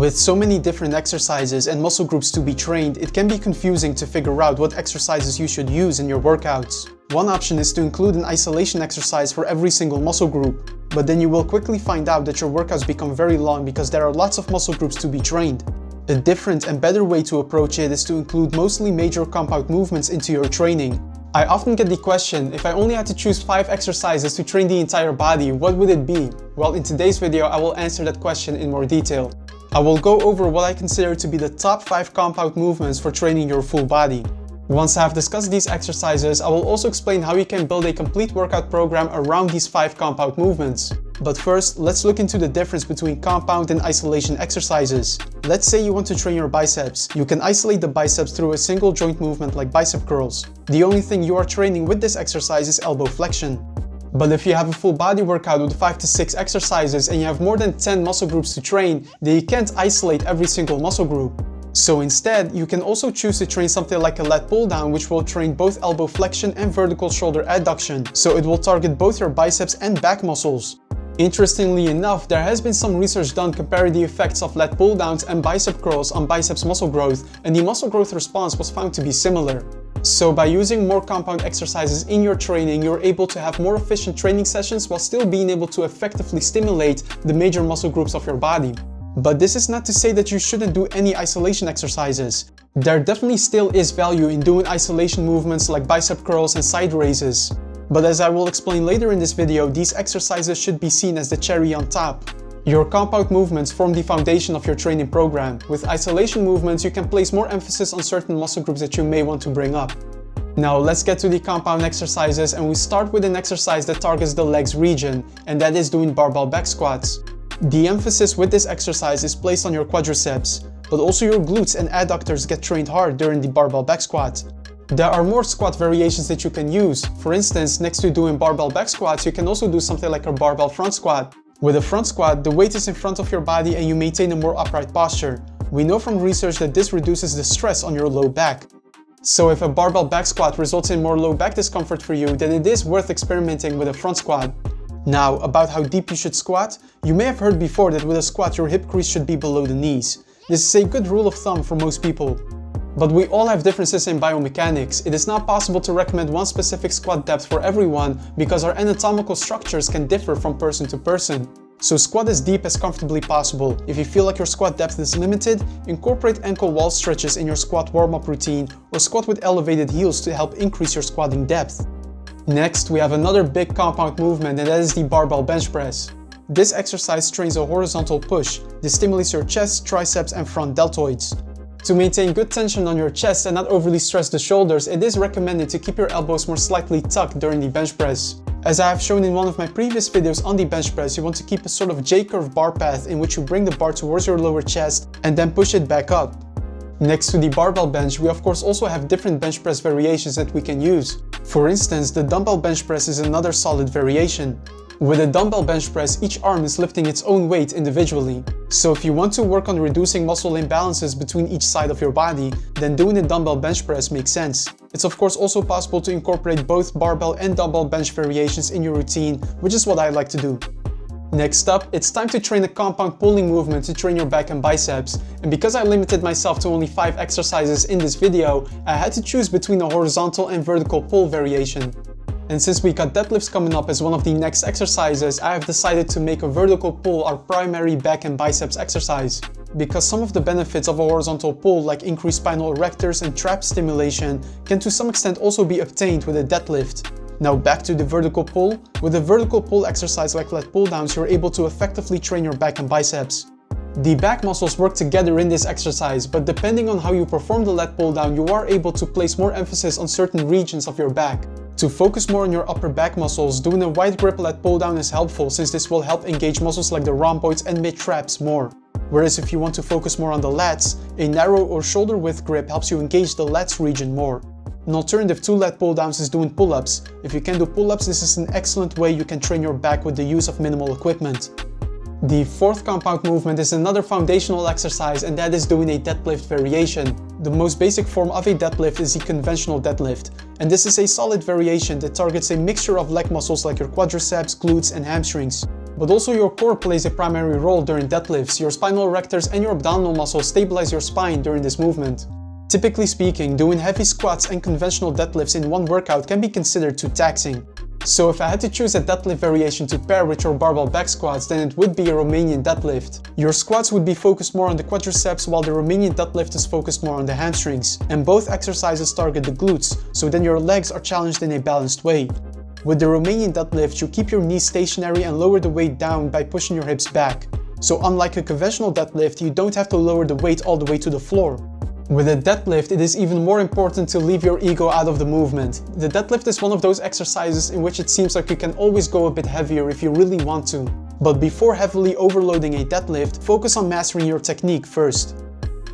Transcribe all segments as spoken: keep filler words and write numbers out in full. With so many different exercises and muscle groups to be trained, it can be confusing to figure out what exercises you should use in your workouts. One option is to include an isolation exercise for every single muscle group, but then you will quickly find out that your workouts become very long because there are lots of muscle groups to be trained. A different and better way to approach it is to include mostly major compound movements into your training. I often get the question, if I only had to choose five exercises to train the entire body, what would it be? Well, in today's video, I will answer that question in more detail. I will go over what I consider to be the top five compound movements for training your full body. Once I have discussed these exercises, I will also explain how you can build a complete workout program around these five compound movements. But first, let's look into the difference between compound and isolation exercises. Let's say you want to train your biceps. You can isolate the biceps through a single joint movement like bicep curls. The only thing you are training with this exercise is elbow flexion. But if you have a full body workout with five to six exercises and you have more than ten muscle groups to train, then you can't isolate every single muscle group. So instead, you can also choose to train something like a lat pull down, which will train both elbow flexion and vertical shoulder adduction, so it will target both your biceps and back muscles. Interestingly enough, there has been some research done comparing the effects of lat pull downs and bicep curls on biceps muscle growth, and the muscle growth response was found to be similar. So by using more compound exercises in your training, you're able to have more efficient training sessions while still being able to effectively stimulate the major muscle groups of your body. But this is not to say that you shouldn't do any isolation exercises. There definitely still is value in doing isolation movements like bicep curls and side raises. But as I will explain later in this video, these exercises should be seen as the cherry on top. Your compound movements form the foundation of your training program. With isolation movements, you can place more emphasis on certain muscle groups that you may want to bring up. Now let's get to the compound exercises, and we start with an exercise that targets the legs region, and that is doing barbell back squats. The emphasis with this exercise is placed on your quadriceps, but also your glutes and adductors get trained hard during the barbell back squat. There are more squat variations that you can use. For instance, next to doing barbell back squats, you can also do something like a barbell front squat. With a front squat, the weight is in front of your body and you maintain a more upright posture. We know from research that this reduces the stress on your low back. So if a barbell back squat results in more low back discomfort for you, then it is worth experimenting with a front squat. Now, about how deep you should squat, you may have heard before that with a squat your hip crease should be below the knees. This is a good rule of thumb for most people. But we all have differences in biomechanics. It is not possible to recommend one specific squat depth for everyone because our anatomical structures can differ from person to person. So squat as deep as comfortably possible. If you feel like your squat depth is limited, incorporate ankle wall stretches in your squat warm-up routine or squat with elevated heels to help increase your squatting depth. Next, we have another big compound movement, and that is the barbell bench press. This exercise trains a horizontal push. This stimulates your chest, triceps, and front deltoids. To maintain good tension on your chest and not overly stress the shoulders, it is recommended to keep your elbows more slightly tucked during the bench press. As I have shown in one of my previous videos on the bench press, you want to keep a sort of J-curve bar path in which you bring the bar towards your lower chest and then push it back up. Next to the barbell bench, we of course also have different bench press variations that we can use. For instance, the dumbbell bench press is another solid variation. With a dumbbell bench press, each arm is lifting its own weight individually. So if you want to work on reducing muscle imbalances between each side of your body, then doing a dumbbell bench press makes sense. It's of course also possible to incorporate both barbell and dumbbell bench variations in your routine, which is what I like to do. Next up, it's time to train a compound pulling movement to train your back and biceps. And because I limited myself to only five exercises in this video, I had to choose between a horizontal and vertical pull variation. And since we got deadlifts coming up as one of the next exercises, I have decided to make a vertical pull our primary back and biceps exercise. Because some of the benefits of a horizontal pull, like increased spinal erectors and trap stimulation, can to some extent also be obtained with a deadlift. Now back to the vertical pull. With a vertical pull exercise like lat pull downs, you're able to effectively train your back and biceps. The back muscles work together in this exercise, but depending on how you perform the lat pull down, you are able to place more emphasis on certain regions of your back. To focus more on your upper back muscles, doing a wide grip lat pull down is helpful since this will help engage muscles like the rhomboids and mid traps more. Whereas if you want to focus more on the lats, a narrow or shoulder width grip helps you engage the lats region more. An alternative to lat pull downs is doing pull-ups. If you can do pull-ups, this is an excellent way you can train your back with the use of minimal equipment. The fourth compound movement is another foundational exercise, and that is doing a deadlift variation. The most basic form of a deadlift is the conventional deadlift, and this is a solid variation that targets a mixture of leg muscles like your quadriceps, glutes, and hamstrings. But also your core plays a primary role during deadlifts. Your spinal erectors and your abdominal muscles stabilize your spine during this movement. Typically speaking, doing heavy squats and conventional deadlifts in one workout can be considered too taxing. So if I had to choose a deadlift variation to pair with your barbell back squats, then it would be a Romanian deadlift. Your squats would be focused more on the quadriceps, while the Romanian deadlift is focused more on the hamstrings. And both exercises target the glutes, so then your legs are challenged in a balanced way. With the Romanian deadlift, you keep your knees stationary and lower the weight down by pushing your hips back. So unlike a conventional deadlift, you don't have to lower the weight all the way to the floor. With a deadlift, it is even more important to leave your ego out of the movement. The deadlift is one of those exercises in which it seems like you can always go a bit heavier if you really want to. But before heavily overloading a deadlift, focus on mastering your technique first.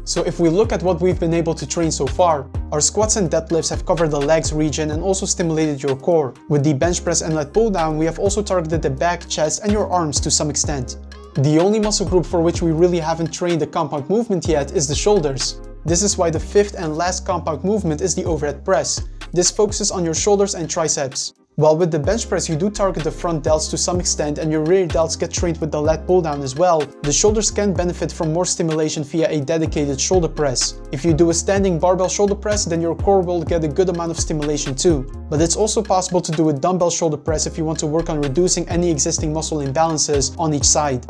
So if we look at what we've been able to train so far, our squats and deadlifts have covered the legs region and also stimulated your core. With the bench press and lat pull down, we have also targeted the back, chest and your arms to some extent. The only muscle group for which we really haven't trained the compound movement yet is the shoulders. This is why the fifth and last compound movement is the overhead press. This focuses on your shoulders and triceps. While with the bench press you do target the front delts to some extent and your rear delts get trained with the lat pull down as well, the shoulders can benefit from more stimulation via a dedicated shoulder press. If you do a standing barbell shoulder press, then your core will get a good amount of stimulation too. But it's also possible to do a dumbbell shoulder press if you want to work on reducing any existing muscle imbalances on each side.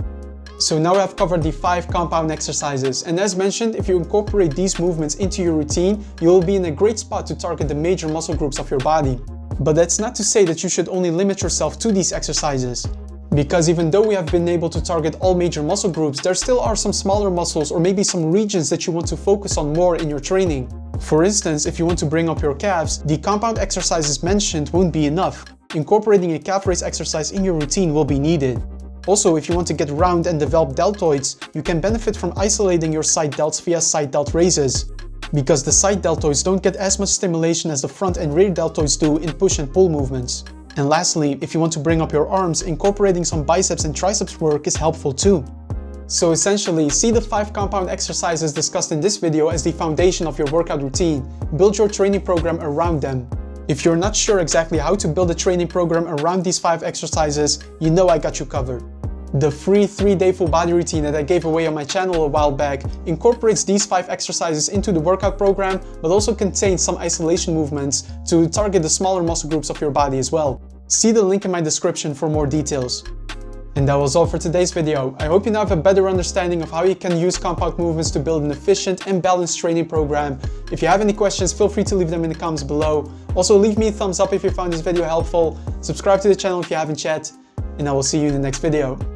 So now I've covered the five compound exercises, and as mentioned, if you incorporate these movements into your routine, you'll be in a great spot to target the major muscle groups of your body. But that's not to say that you should only limit yourself to these exercises. Because even though we have been able to target all major muscle groups, there still are some smaller muscles or maybe some regions that you want to focus on more in your training. For instance, if you want to bring up your calves, the compound exercises mentioned won't be enough. Incorporating a calf raise exercise in your routine will be needed. Also, if you want to get round and develop deltoids, you can benefit from isolating your side delts via side delt raises. Because the side deltoids don't get as much stimulation as the front and rear deltoids do in push and pull movements. And lastly, if you want to bring up your arms, incorporating some biceps and triceps work is helpful too. So essentially, see the five compound exercises discussed in this video as the foundation of your workout routine. Build your training program around them. If you're not sure exactly how to build a training program around these five exercises, you know I got you covered. The free three-day full body routine that I gave away on my channel a while back incorporates these five exercises into the workout program, but also contains some isolation movements to target the smaller muscle groups of your body as well. See the link in my description for more details. And that was all for today's video. I hope you now have a better understanding of how you can use compound movements to build an efficient and balanced training program. If you have any questions, feel free to leave them in the comments below. Also, leave me a thumbs up if you found this video helpful, subscribe to the channel if you haven't yet, and I will see you in the next video.